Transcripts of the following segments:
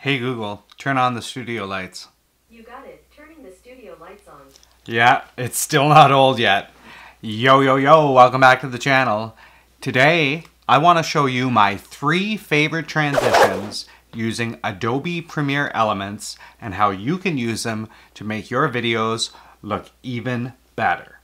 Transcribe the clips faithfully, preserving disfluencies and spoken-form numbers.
Hey Google, turn on the studio lights. You got it. Turning the studio lights on. Yeah, it's still not old yet. Yo, yo, yo, welcome back to the channel. Today, I want to show you my three favorite transitions using Adobe Premiere Elements and how you can use them to make your videos look even better.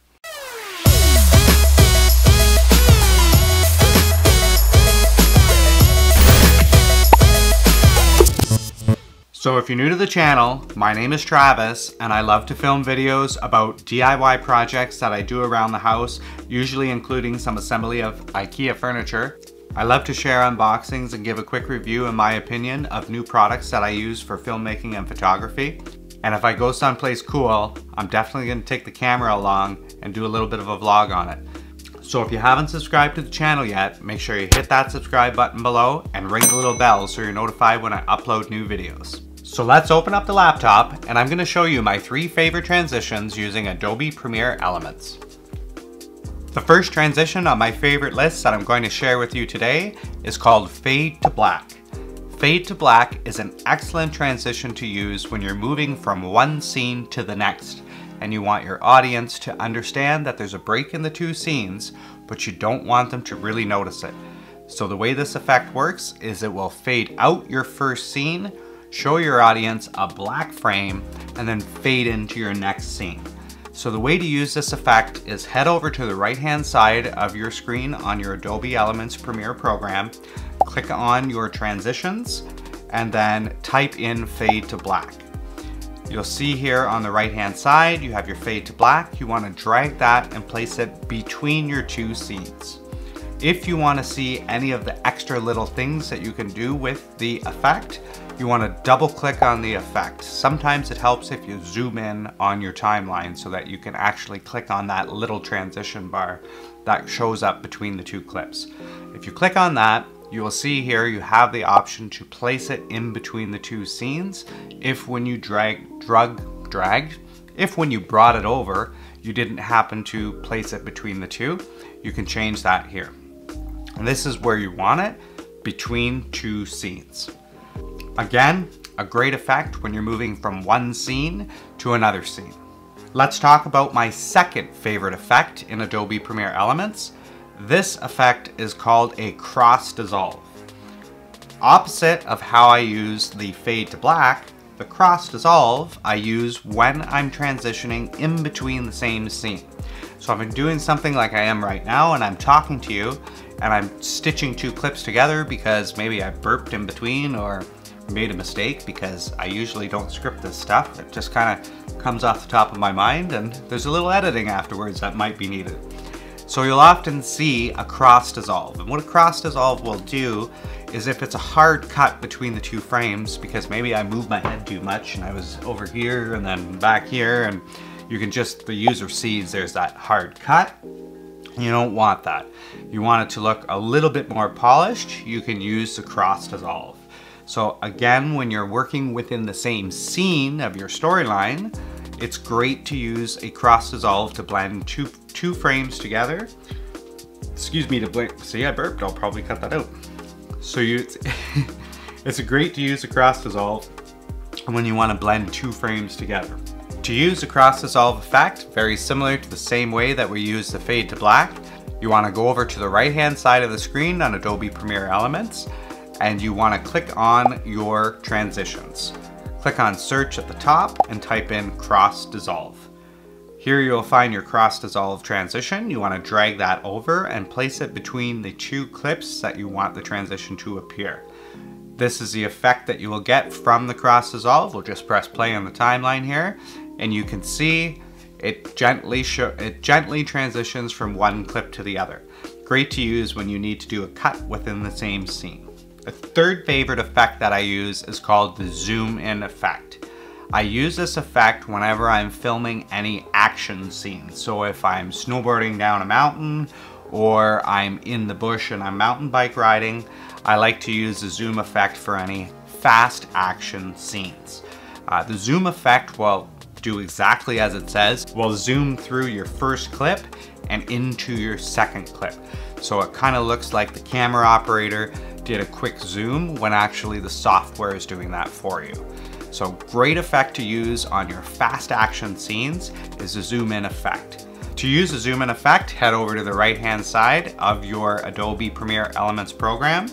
So if you're new to the channel, my name is Travis and I love to film videos about D I Y projects that I do around the house, usually including some assembly of IKEA furniture. I love to share unboxings and give a quick review, in my opinion, of new products that I use for filmmaking and photography. And if I go someplace cool, I'm definitely going to take the camera along and do a little bit of a vlog on it. So if you haven't subscribed to the channel yet, make sure you hit that subscribe button below and ring the little bell so you're notified when I upload new videos. So let's open up the laptop and I'm going to show you my three favorite transitions using Adobe Premiere Elements. The first transition on my favorite list that I'm going to share with you today is called Fade to Black. Fade to Black is an excellent transition to use when you're moving from one scene to the next and you want your audience to understand that there's a break in the two scenes, but you don't want them to really notice it. So the way this effect works is it will fade out your first scene, show your audience a black frame, and then fade into your next scene. So the way to use this effect is head over to the right-hand side of your screen on your Adobe Elements Premiere program, click on your transitions, and then type in Fade to Black. You'll see here on the right-hand side, you have your Fade to Black. You want to drag that and place it between your two scenes. If you want to see any of the extra little things that you can do with the effect, you want to double click on the effect. Sometimes it helps if you zoom in on your timeline so that you can actually click on that little transition bar that shows up between the two clips. If you click on that, you will see here you have the option to place it in between the two scenes if when you drag, drug, dragged, if when you brought it over, you didn't happen to place it between the two, you can change that here. And this is where you want it, between two scenes. Again, a great effect when you're moving from one scene to another scene. Let's talk about my second favorite effect in Adobe Premiere Elements. This effect is called a cross dissolve. Opposite of how I use the fade to black, the cross dissolve I use when I'm transitioning in between the same scene. So if I'm doing something like I am right now and I'm talking to you and I'm stitching two clips together because maybe I burped in between or made a mistake, because I usually don't script this stuff. It just kind of comes off the top of my mind and there's a little editing afterwards that might be needed. So you'll often see a cross dissolve. And what a cross dissolve will do is if it's a hard cut between the two frames, because maybe I moved my head too much and I was over here and then back here, and you can just, the user sees there's that hard cut. You don't want that. You want it to look a little bit more polished. You can use the cross dissolve. So again, when you're working within the same scene of your storyline, it's great to use a cross dissolve to blend two, two frames together. Excuse me to blink. See, I burped. I'll probably cut that out. So you, it's, it's great to use a cross dissolve when you want to blend two frames together. To use a cross dissolve effect, very similar to the same way that we use the fade to black, you want to go over to the right-hand side of the screen on Adobe Premiere Elements, and you want to click on your transitions. Click on search at the top and type in cross dissolve. Here you'll find your cross dissolve transition. You want to drag that over and place it between the two clips that you want the transition to appear. This is the effect that you will get from the cross dissolve. We'll just press play on the timeline here and you can see it gently, it gently transitions from one clip to the other. Great to use when you need to do a cut within the same scene. A third favorite effect that I use is called the zoom in effect. I use this effect whenever I'm filming any action scene. So if I'm snowboarding down a mountain or I'm in the bush and I'm mountain bike riding, I like to use the zoom effect for any fast action scenes. Uh, the zoom effect will do exactly as it says. We'll zoom through your first clip and into your second clip. So it kind of looks like the camera operator did a quick zoom when actually the software is doing that for you. So great effect to use on your fast action scenes is the zoom in effect. To use the zoom in effect, head over to the right hand side of your Adobe Premiere Elements program,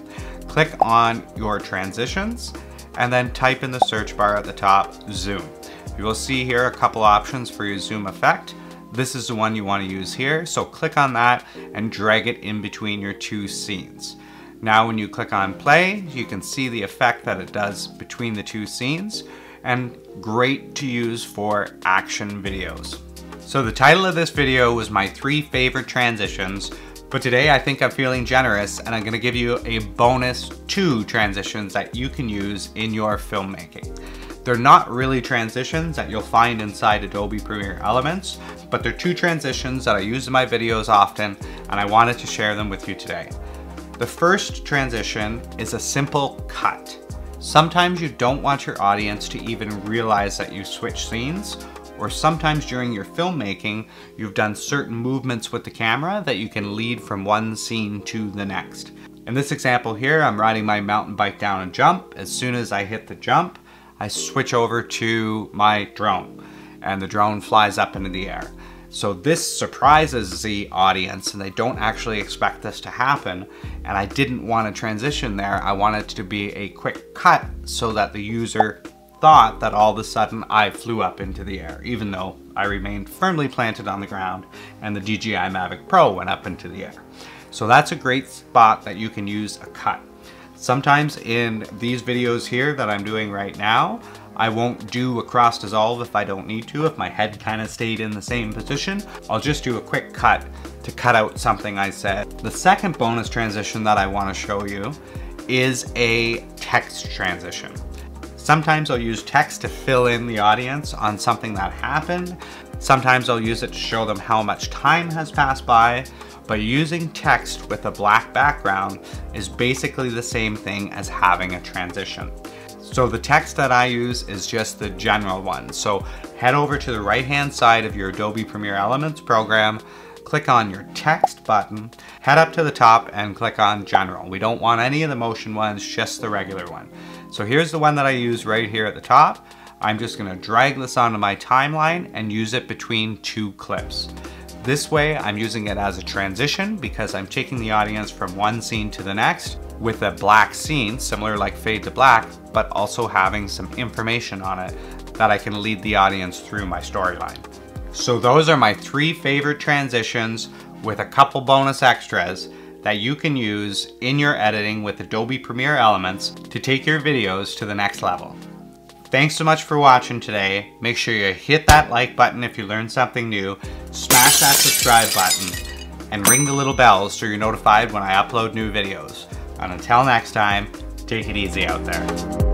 click on your transitions, and then type in the search bar at the top, zoom. You will see here a couple options for your zoom effect. This is the one you want to use here, so click on that and drag it in between your two scenes. Now when you click on play, you can see the effect that it does between the two scenes, and great to use for action videos. So the title of this video was my three favorite transitions, but today I think I'm feeling generous and I'm going to give you a bonus two transitions that you can use in your filmmaking. They're not really transitions that you'll find inside Adobe Premiere Elements, but they're two transitions that I use in my videos often, and I wanted to share them with you today. The first transition is a simple cut. Sometimes you don't want your audience to even realize that you switched scenes, or sometimes during your filmmaking, you've done certain movements with the camera that you can lead from one scene to the next. In this example here, I'm riding my mountain bike down a jump. As soon as I hit the jump, I switch over to my drone and the drone flies up into the air. So this surprises the audience and they don't actually expect this to happen. And I didn't want to transition there. I wanted it to be a quick cut so that the user thought that all of a sudden I flew up into the air, even though I remained firmly planted on the ground and the D J I Mavic Pro went up into the air. So that's a great spot that you can use a cut. Sometimes in these videos here that I'm doing right now, I won't do a cross dissolve if I don't need to. If my head kind of stayed in the same position, I'll just do a quick cut to cut out something I said. The second bonus transition that I want to show you is a text transition. Sometimes I'll use text to fill in the audience on something that happened. Sometimes I'll use it to show them how much time has passed by. But using text with a black background is basically the same thing as having a transition. So the text that I use is just the general one. So head over to the right-hand side of your Adobe Premiere Elements program, click on your text button, head up to the top and click on general. We don't want any of the motion ones, just the regular one. So here's the one that I use right here at the top. I'm just gonna drag this onto my timeline and use it between two clips. This way, I'm using it as a transition because I'm taking the audience from one scene to the next with a black scene, similar like fade to black, but also having some information on it that I can lead the audience through my storyline. So those are my three favorite transitions with a couple bonus extras that you can use in your editing with Adobe Premiere Elements to take your videos to the next level. Thanks so much for watching today. Make sure you hit that like button if you learned something new, smash that subscribe button, and ring the little bell so you're notified when I upload new videos. And until next time, take it easy out there.